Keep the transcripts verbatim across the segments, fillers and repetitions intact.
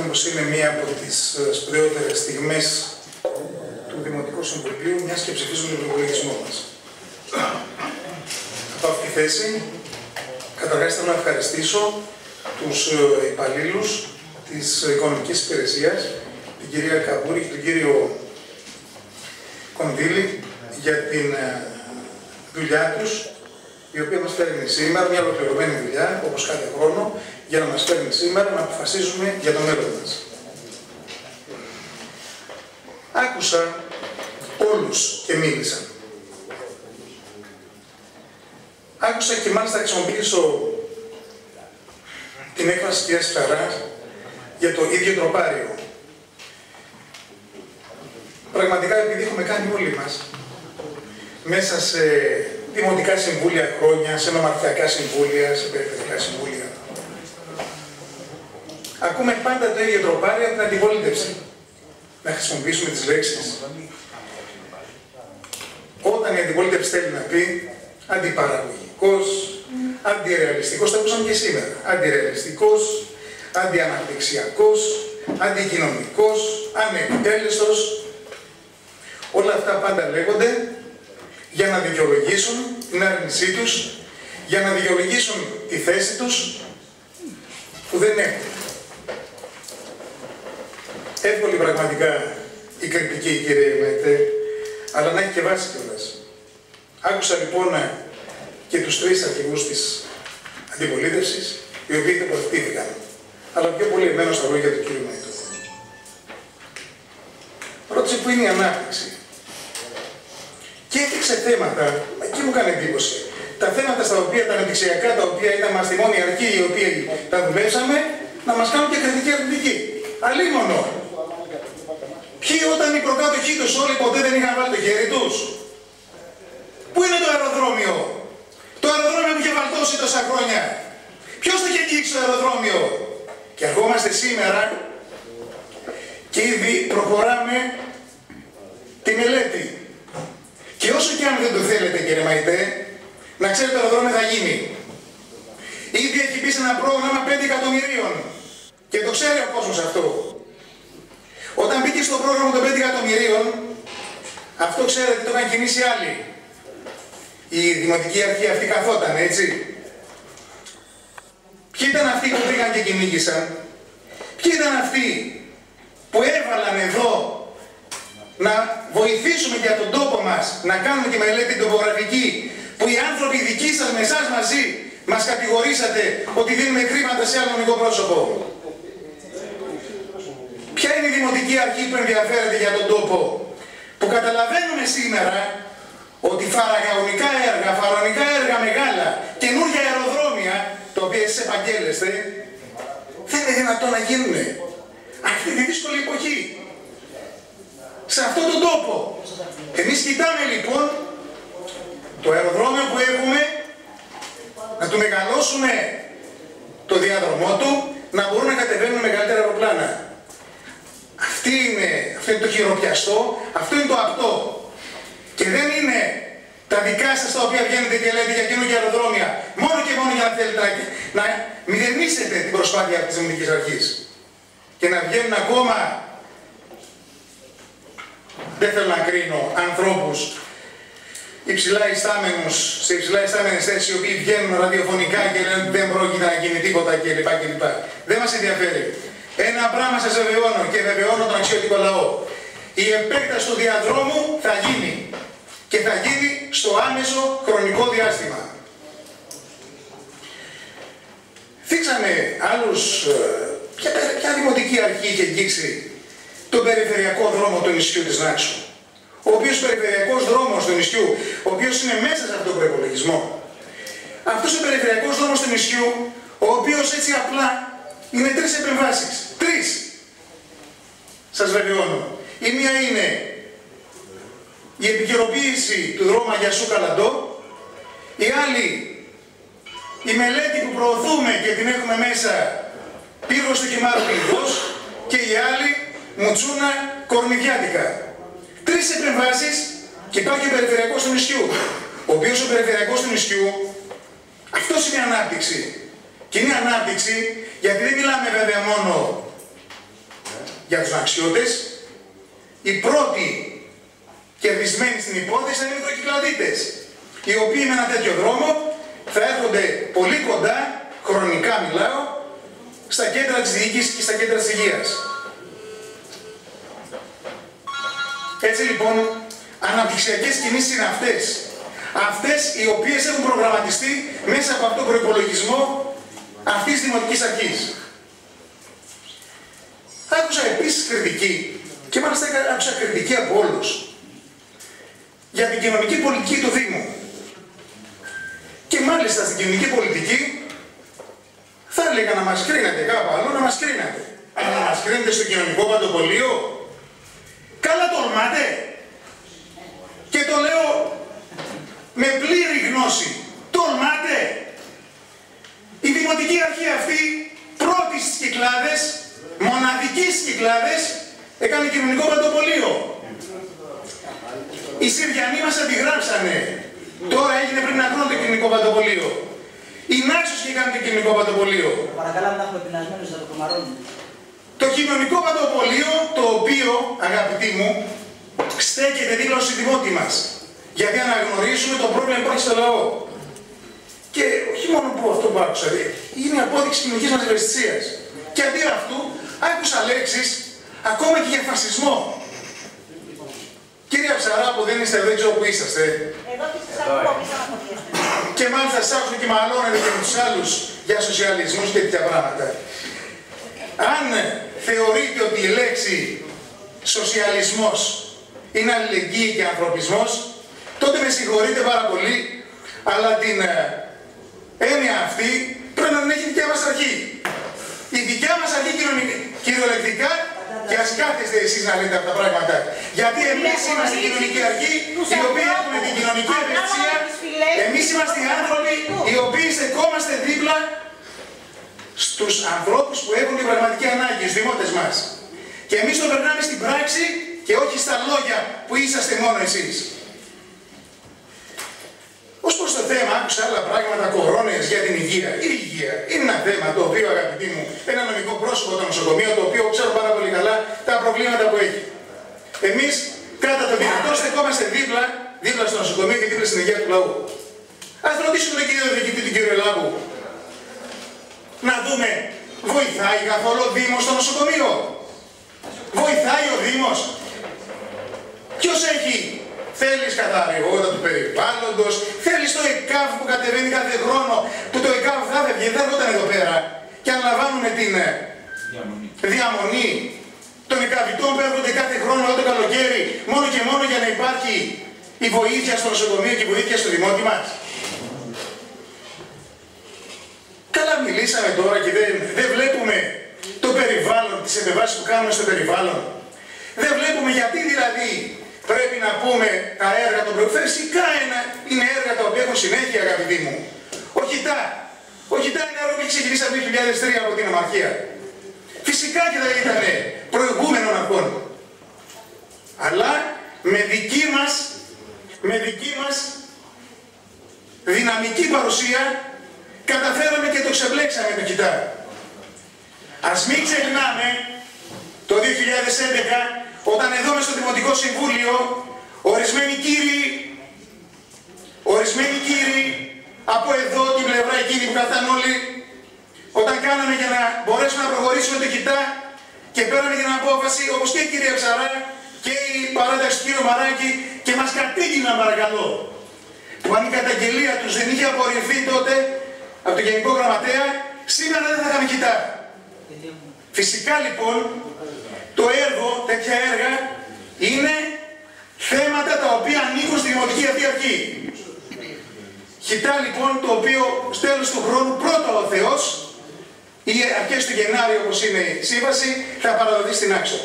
Όμως είναι μία από τις σπουδαιότερες στιγμές του Δημοτικού Συμβουλίου, μιας και ψηφίζουν τον προπολογισμό μας. Από αυτή τη θέση, καταρχάς θέλω να ευχαριστήσω τους υπαλλήλους της Οικονομικής Υπηρεσίας, την κυρία Καμπούρη και τον κύριο Κονδύλη, για την δουλειά τους, η οποία μας φέρνει σήμερα, μια ολοκληρωμένη δουλειά, όπως κάθε χρόνο, για να μας φέρνει σήμερα να αποφασίζουμε για το μέλλον μας. Άκουσα όλους και μίλησα. Άκουσα και μάλιστα χρησιμοποιήσω την έκφραση της κυρίας Ψαράς για το ίδιο τροπάριο. Πραγματικά, επειδή έχουμε κάνει όλοι μας μέσα σε δημοτικά συμβούλια χρόνια, σε νομαρχιακά συμβούλια, σε περιφερειακά συμβούλια, ακούμε πάντα το ίδιο τροπάρι από την αντιπολίτευση. Να χρησιμοποιήσουμε τις λέξεις. Όταν η αντιπολίτευση θέλει να πει αντιπαραγωγικός, αντιρεαλιστικός, το ακούσαμε και σήμερα. Αντιρεαλιστικός, αντιαναπτυξιακός, αντικοινωνικός, ανεκτέλεστος. Όλα αυτά πάντα λέγονται για να δικαιολογήσουν την άρνησή τους, για να δικαιολογήσουν τη θέση τους που δεν έχουν. Εύκολη πραγματικά η κριτική, κύριε Μέτε, αλλά να έχει και βάση κιόλας. Άκουσα λοιπόν και τους τρεις αρχηγούς της αντιπολίτευσης, οι οποίοι τοποθετήθηκαν, αλλά πιο πολύ εμένω στα λόγια του κύριου Μέτε. Ρώτησε που είναι η ανάπτυξη. Και έδειξε θέματα, εκεί μου κάνει εντύπωση. Τα θέματα στα οποία, τα αναπτυξιακά, τα οποία ήταν μας τη μόνη αρχή, οι οποίοι τα δουλέψαμε, να μας κάνουν και κριτική αρνητική. Αλίμονο. Ποιοι όταν οι προκάτοχοί τους όλοι ποτέ δεν είχαν βάλει το χέρι τους. Πού είναι το αεροδρόμιο. Το αεροδρόμιο που είχε βαλτώσει τόσα χρόνια. Ποιος το είχε αγγίξει το αεροδρόμιο. Και ερχόμαστε σήμερα και ήδη προχωράμε τη μελέτη. Και όσο και αν δεν το θέλετε, κύριε Μαϊτέ, να ξέρετε το αεροδρόμιο θα γίνει. Ήδη έχει πει σε ένα πρόγραμμα πέντε εκατομμυρίων. Και το ξέρει ο κόσμος αυτό. Όταν μπήκε στο πρόγραμμα των πέντε εκατομμυρίων, αυτό ξέρετε το είχαν κινήσει άλλοι. Η δημοτική αρχή αυτή καθόταν, έτσι. Ποιοι ήταν αυτοί που πήγαν και κυνήγησαν. Ποιοι ήταν αυτοί που έβαλαν εδώ να βοηθήσουμε για τον τόπο μας, να κάνουμε τη μελέτη τοπογραφική, που οι άνθρωποι δικοί σας με εσάς μαζί μας κατηγορήσατε ότι δίνουμε χρήματα σε άλλο νομικό πρόσωπο. Ποια είναι η δημοτική αρχή που ενδιαφέρεται για τον τόπο, που καταλαβαίνουμε σήμερα ότι φαραγωνικά έργα, φαραγωνικά έργα μεγάλα, καινούργια αεροδρόμια, τα οποία εσείς επαγγέλλεστε, δεν είναι δυνατόν να γίνουν αυτή τη δύσκολη εποχή. Σε αυτόν τον τόπο. Εμείς κοιτάμε λοιπόν το αεροδρόμιο που έχουμε, να του μεγαλώσουμε το διάδρομό του, να μπορούν να κατεβαίνουν μεγαλύτερα αεροπλάνα. Αυτό είναι, είναι το χειροπιαστό, αυτό είναι το απτό. Και δεν είναι τα δικά σας τα οποία βγαίνετε και λέτε για καινούργια αεροδρόμια, μόνο και μόνο για να θέλετε να, να μηδενίσετε την προσπάθεια της Δημοτικής Αρχής. Και να βγαίνουν ακόμα, δεν θέλω να κρίνω, ανθρώπους υψηλά ιστάμενους, σε υψηλά ιστάμενες θέσεις, οι οποίοι βγαίνουν ραδιοφωνικά και λένε ότι δεν πρόκειται να γίνει τίποτα κλπ. κλπ. Δεν μας ενδιαφέρει. Ένα πράγμα σας βεβαιώνω και βεβαιώνω τον αξιωτικό λαό. Η επέκταση του διαδρόμου θα γίνει. Και θα γίνει στο άμεσο χρονικό διάστημα. Θίξαμε άλλους, ποια, ποια δημοτική αρχή είχε αγγίξει τον περιφερειακό δρόμο του νησιού της Νάξου. Ο οποίος περιφερειακός δρόμος του νησιού, ο οποίος είναι μέσα σε αυτόν τον προϋπολογισμό. Αυτός ο περιφερειακός δρόμος του νησιού, ο οποίος έτσι απλά είναι τρεις επεμβάσεις. Τρεις. Σας βεβαιώνω. Η μία είναι η επικαιροποίηση του δρόμου Αγιασού Καλαντό. Η άλλη, η μελέτη που προωθούμε και την έχουμε μέσα, Πύργος του Χυμάρου Πυργός. Και η άλλη, Μουτσούνα Κορνιδιάτικα. Τρεις επεμβάσεις και υπάρχει ο περιφερειακός του νησιού. Ο οποίος ο περιφερειακός του νησιού, αυτός είναι η ανάπτυξη. Και είναι ανάπτυξη γιατί δεν μιλάμε βέβαια μόνο για τους αξιώτες. Οι πρώτοι κερδισμένοι στην υπόθεση είναι οι Μικροκυκλαδίτες, οι οποίοι με ένα τέτοιο δρόμο θα έρχονται πολύ κοντά, χρονικά μιλάω, στα κέντρα της διοίκησης και στα κέντρα της υγείας. Έτσι λοιπόν, αναπτυξιακές κινήσεις είναι αυτές. Αυτές οι οποίες έχουν προγραμματιστεί μέσα από αυτόν τον προϋπολογισμό αυτής της Δημοτικής Αρχής. Άκουσα επίσης κριτική, και μάλιστα άκουσα κριτική από όλους, για την κοινωνική πολιτική του Δήμου. Και μάλιστα στην κοινωνική πολιτική θα έλεγα να μας κρίνετε κάπου αλλού, να μας κρίνετε. Αλλά να μας κρίνετε στο κοινωνικό παντοπολείο, καλά τολμάτε. Και το λέω με πλήρη γνώση. Τολμάτε. Η Δημοτική Αρχή αυτή, πρώτη στις Κυκλάδες, μοναδική στις Κυκλάδες, έκανε κοινωνικό παντοπολείο. Οι Συριανοί μας αντιγράψανε. Τώρα έγινε πριν να βρουν το κοινωνικό παντοπολείο. Οι Νάξος είχαν το κοινωνικό παντοπολείο. Παρακαλώ να έχουμε πεινασμένους να το κομαρώνουμε. Το κοινωνικό παντοπολείο, το οποίο, αγαπητοί μου, στέκεται δίπλα στους δημότης μας. Γιατί αναγνωρίζουμε το πρόβλημα που έχει στο λαό. Και όχι μόνο που αυτό που άκουσα, είναι απόδειξη κοινωνικής μας ευαισθησίας. Και αντί αυτού, άκουσα λέξεις ακόμα και για φασισμό. Κύριε Ψαρά, που δεν είστε, δεν ξέρω που είσαστε. Εδώ και στους άλλους που είσαστε. Και μάλιστα σας άκουσα και μαλώνετε και με τους άλλους για σοσιαλισμούς και τέτοια πράγματα. Αν θεωρείτε ότι η λέξη σοσιαλισμός είναι αλληλεγγύη και ανθρωπισμός, τότε με συγχωρείτε πάρα πολύ, αλλά την έννοια αυτή πρέπει να την έχει η δικιά μας αρχή. Η δικιά μας αρχή κυριολεκτικά. Και ας κάθεστε εσείς να λέτε αυτά τα πράγματα. Γιατί εμείς είμαστε η κοινωνική αρχή, οι οποίοι έχουμε την κοινωνική ευαισθησία. Εμείς είμαστε οι άνθρωποι, οι οποίοι στεκόμαστε δίπλα στους ανθρώπους που έχουν την πραγματική ανάγκη, στους δημότες μας. Και εμείς το περνάμε στην πράξη και όχι στα λόγια που είσαστε μόνο εσείς. Ως προς το θέμα, άκουσα άλλα πράγματα, κορώνες για την υγεία. Η υγεία είναι ένα θέμα το οποίο, αγαπητοί μου, ένα νομικό πρόσωπο, το νοσοκομείο, το οποίο ξέρω πάρα πολύ καλά τα προβλήματα που έχει. Εμείς, κατά το δυνατό, στεκόμαστε δίπλα, δίπλα στο νοσοκομείο και δίπλα στην υγεία του λαού. Ας ρωτήσουμε τον κύριο διοικητή, τον κύριο Ελλάδου, να δούμε, βοηθάει καθόλου ο Δήμος στο νοσοκομείο? Βοηθάει ο Δήμος? Ποιος έχει? Θέλεις καθαριότητα του περιβάλλοντος, θέλεις το ΕΚΑΒ που κατεβαίνει κάθε χρόνο, που το ΕΚΑΒ θα έφευγε, δεν έρχονταν εδώ πέρα και αναλαμβάνουν την διαμονή, διαμονή των ΕΚΑΒΙΤΟΝ που έρχονται κάθε χρόνο εδώ το καλοκαίρι, μόνο και μόνο για να υπάρχει η βοήθεια στο νοσοκομείο και η βοήθεια στο δημότη μας. Καλά μιλήσαμε τώρα και δεν, δεν βλέπουμε το περιβάλλον, τις επεμβάσεις που κάνουμε στο περιβάλλον. Δεν βλέπουμε γιατί δηλαδή πρέπει να πούμε τα έργα των προηγουμένων. Φυσικά είναι έργα τα οποία έχουν συνέχεια, αγαπητοί μου. Ο Χιτά. Ο Χιτά είναι έργο που έχει ξεκινήσει από το δύο χιλιάδες τρία από την Ομαρχία. Φυσικά και δεν ήταν προηγούμενων αυτών. Αλλά με δική μας, με δική μας δυναμική παρουσία καταφέραμε και το ξεμπλέξαμε το Χιτά. Ας μην ξεχνάμε το δύο χιλιάδες έντεκα, όταν εδώ μες στο Δημοτικό Συμβούλιο, ορισμένοι κύριοι, ορισμένοι κύριοι από εδώ την πλευρά εκείνη που καθάνε όλοι, όταν κάναμε για να μπορέσουμε να προχωρήσουμε το Χιτά και πέραμε την απόφαση, όπως και η κυρία Ψαρά και η παράταξη του κύριου Μαράκη, και μας κατήγηναν παρακαλώ, που αν η καταγγελία τους δεν είχε απορριφθεί τότε από τον Γενικό Γραμματέα, σήμερα δεν θα είχαμε Χιτά. Φυσικά λοιπόν, το έργο, τέτοια έργα, είναι θέματα τα οποία ανήκουν στη Δημοτική αυτή αρχή. Χιτά λοιπόν, το οποίο στο τέλος του χρόνου πρώτα ο Θεός, ή αρχές του Γενάρη όπως είναι η σύμβαση, θα παραδοθεί στην Άξο.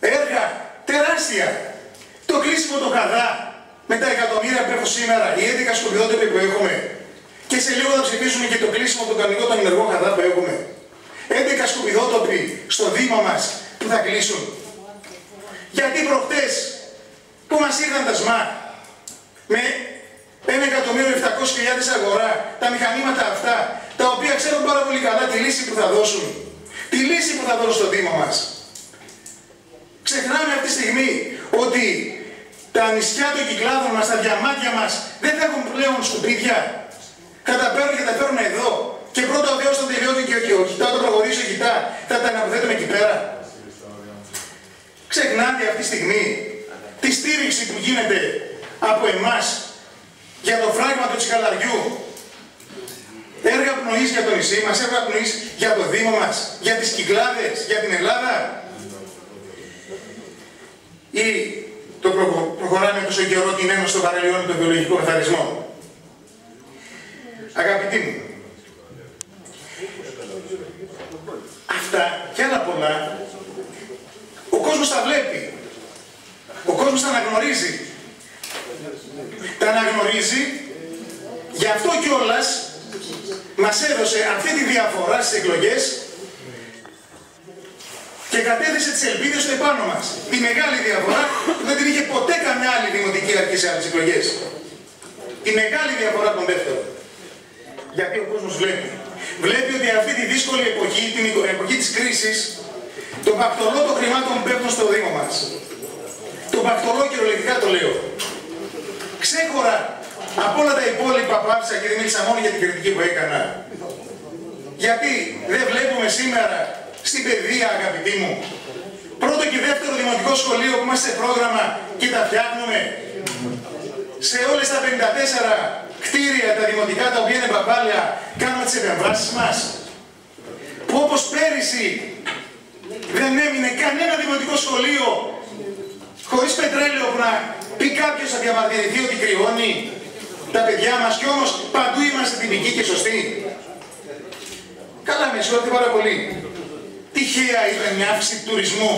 Έργα τεράστια. Το κλείσιμο το Καδά με τα εκατομμύρια που έχω σήμερα, οι έντεκα σκουπιδότυποι που έχουμε. Και σε λίγο θα ψηφίσουμε και το κλείσιμο των κανονικών των ενεργών Καδά που έχουμε. έντεκα σκουπιδότοποι στο Δήμο μας που θα κλείσουν. Γιατί προχτές που μας ήρθαν τα ΣΜΑ με ένα εκατομμύριο επτακόσιες χιλιάδες αγορά, τα μηχανήματα αυτά, τα οποία ξέρουν πάρα πολύ καλά τη λύση που θα δώσουν, λύση που θα δώσει στο Δήμο μας. Ξεχνάμε αυτή τη στιγμή ότι τα νησιά των Κυκλάδων μας, τα διαμάτια μας, δεν θα έχουν πλέον σκουπίδια. Καταπέρουν και τα φέρουν εδώ. Και πρώτα ο Θεός θα τελειώνει και ο κοιτά, το προχωρήσει ο κοιτά, θα τα αναποθέτουμε εκεί πέρα. Ξεχνάτε αυτή τη στιγμή τη στήριξη που γίνεται από εμάς για το φράγμα του Τσικαλαριού. Έργα πνοής για το νησί μας, έργα πνοής για το Δήμο μας, για τις Κυκλάδες, για την Ελλάδα. Ή το προ... προχωράμε τόσο καιρό την Ένωση των Παραλίων με τον βιολογικό καθαρισμό. Αγαπητοί μου, αυτά και άλλα πολλά ο κόσμος τα βλέπει, ο κόσμος τα αναγνωρίζει. Τα αναγνωρίζει, γι' αυτό κιόλας μας έδωσε αυτή τη διαφορά στις εκλογές και κατέθεσε τις ελπίδες στο επάνω μας. Τη μεγάλη διαφορά που δεν την είχε ποτέ καμιά άλλη δημοτική αρχή σε άλλες εκλογές. Τη μεγάλη διαφορά των δεύτερων. Γιατί ο κόσμος βλέπει. Βλέπει ότι αυτή τη δύσκολη εποχή, την εποχή της κρίσης, το πακτολό των χρημάτων πέφτουν στο Δήμο μας. Το πακτολό κυριολεκτικά το λέω. Ξέχωρα από όλα τα υπόλοιπα που άφησα και δεν μίλησα μόνο για την κριτική που έκανα. Γιατί δεν βλέπουμε σήμερα στην παιδεία, αγαπητοί μου, πρώτο και δεύτερο δημοτικό σχολείο που είμαστε σε πρόγραμμα και τα φτιάχνουμε. Σε όλες τα πενήντα τέσσερα κτίρια τα δημοτικά τα οποία είναι μπαμπάλια, κάνουμε τις επεμβάσεις μας. Που όπως πέρυσι δεν έμεινε κανένα δημοτικό σχολείο χωρίς πετρέλαιο που να πει κάποιος θα διαμαρτυρηθεί ότι κρυώνει τα παιδιά μας και όμως παντού είμαστε τυπικοί και σωστοί. Καλά με συγχωρείτε πάρα πολύ. Τυχαία ήταν μια αύξηση του τουρισμού.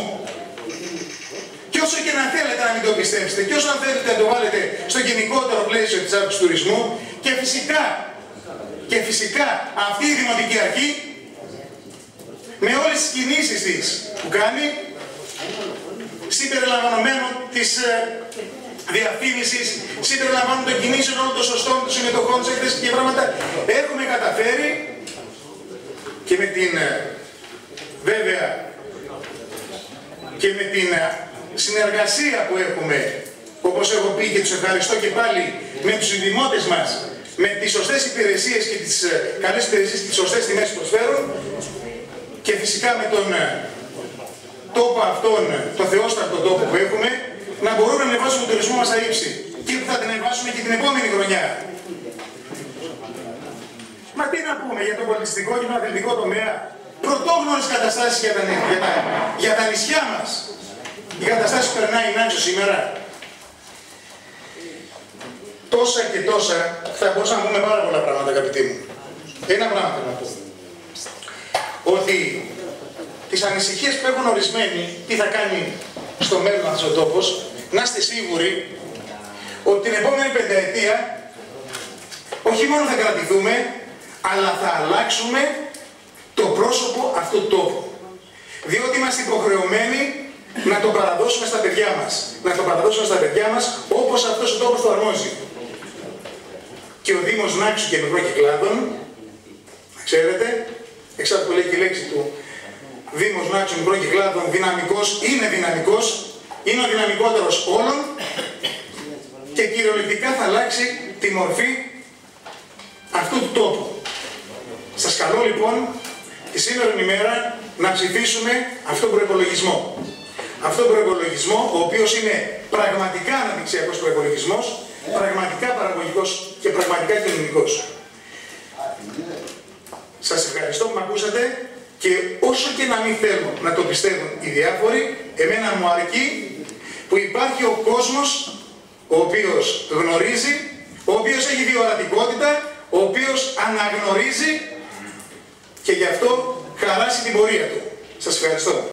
Και όσο και να θέλετε να μην το πιστέψετε, και όσο να θέλετε να το βάλετε στο γενικότερο πλαίσιο της αύξησης του τουρισμού, και φυσικά, και φυσικά αυτή η Δημοτική Αρχή, με όλες τις κινήσεις της που κάνει, συμπεριλαμβανομένου της ε, διαφήμισης, συμπεριλαμβανομένου των κινήσεων όλων των σωστών, των συμμετοχών, της εκθέσης και πράγματα, έχουμε καταφέρει και με την ε, βέβαια και με την ε, συνεργασία που έχουμε, όπως έχω πει και τους ευχαριστώ και πάλι, με τους δημότες μας, με τις σωστές υπηρεσίες και τις καλές υπηρεσίες και τις σωστές τιμές που προσφέρουν και φυσικά με τον τόπο αυτόν, τον θεόστατο τόπο που έχουμε, να μπορούμε να ανεβάσουμε τον τουρισμό μας στα ύψη και που θα την ανεβάσουμε και την επόμενη χρονιά. Μα τι να πούμε για τον πολιτιστικό και τον αθλητικό τομέα, πρωτόγνωρες καταστάσεις για τα, για τα, για τα νησιά μας. Η καταστάση που περνάει η Νάξο σήμερα. Τόσα και τόσα θα μπορούσαμε να πούμε πάρα πολλά πράγματα, αγαπητοί μου. Ένα πράγμα θέλω να πω. Ότι τις ανησυχίες που έχουν ορισμένοι, τι θα κάνει στο μέλλον αυτός ο τόπος, να είστε σίγουροι ότι την επόμενη πενταετία όχι μόνο θα κρατηθούμε, αλλά θα αλλάξουμε το πρόσωπο αυτού του τόπου. Διότι είμαστε υποχρεωμένοι να το παραδώσουμε στα παιδιά μας. Να το παραδώσουμε στα παιδιά μας όπως αυτός ο τόπος το αρμόζει. Και ο Δήμος Νάξου και Μικρών Κυκλάδων, ξέρετε, εξάρτητα που λέει και η λέξη του, Δήμος Νάξου και Μικρών Κυκλάδων δυναμικός, είναι δυναμικός, είναι ο δυναμικότερος όλων και κυριολεκτικά θα αλλάξει τη μορφή αυτού του τόπου. Σας καλώ λοιπόν τη σήμερα ημέρα να ψηφίσουμε αυτόν τον προϋπολογισμό. Αυτόν τον προϋπολογισμό, ο οποίος είναι πραγματικά αναπτυξιακός προϋπολογισμός, πραγματικά παραγωγικός και πραγματικά κοινωνικός. Σας ευχαριστώ που με ακούσατε και όσο και να μην θέλω να το πιστεύουν οι διάφοροι, εμένα μου αρκεί που υπάρχει ο κόσμος ο οποίος γνωρίζει, ο οποίος έχει διορατικότητα, ο οποίος αναγνωρίζει και γι' αυτό χαράσει την πορεία του. Σας ευχαριστώ.